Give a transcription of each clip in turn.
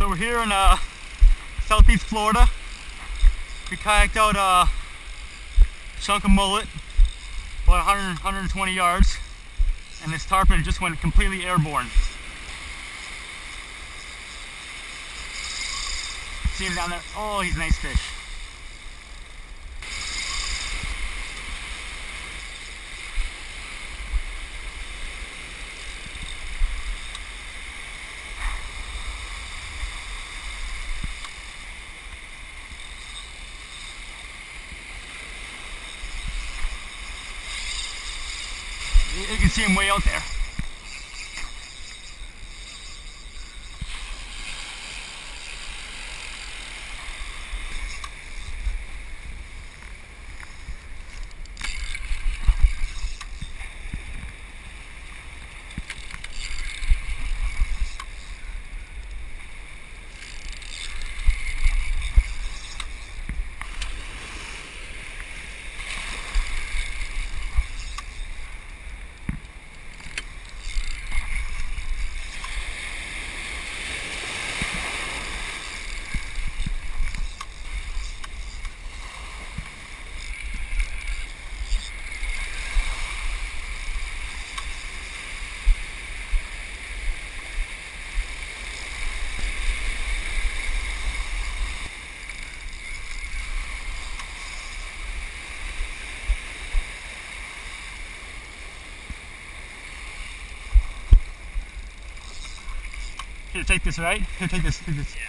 So we're here in southeast Florida. We kayaked out a chunk of mullet, about 120 yards, and this tarpon just went completely airborne. See him down there? Oh, he's a nice fish. You can see him way out there. Here, take this, right? Here, take this, take this. Yeah.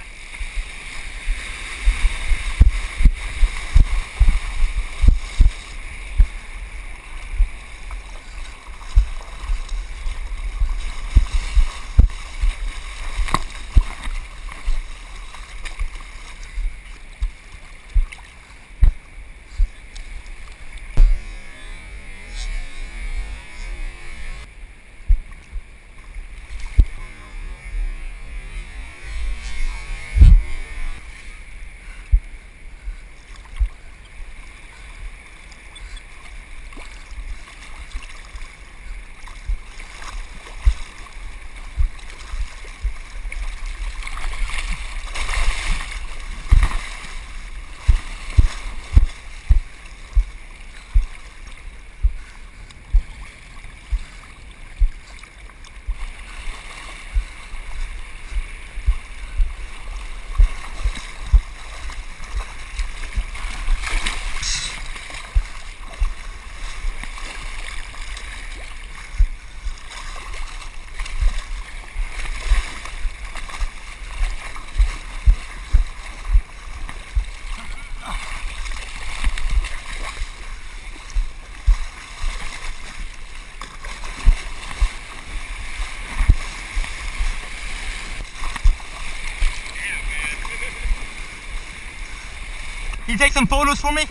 Can you take some photos for me?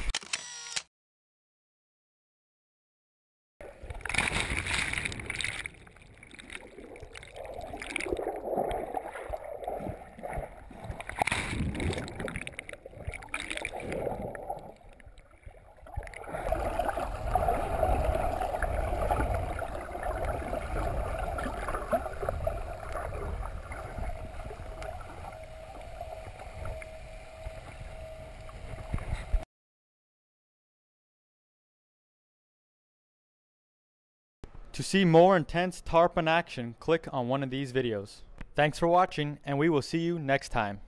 To see more intense tarpon action, click on one of these videos. Thanks for watching, and we will see you next time.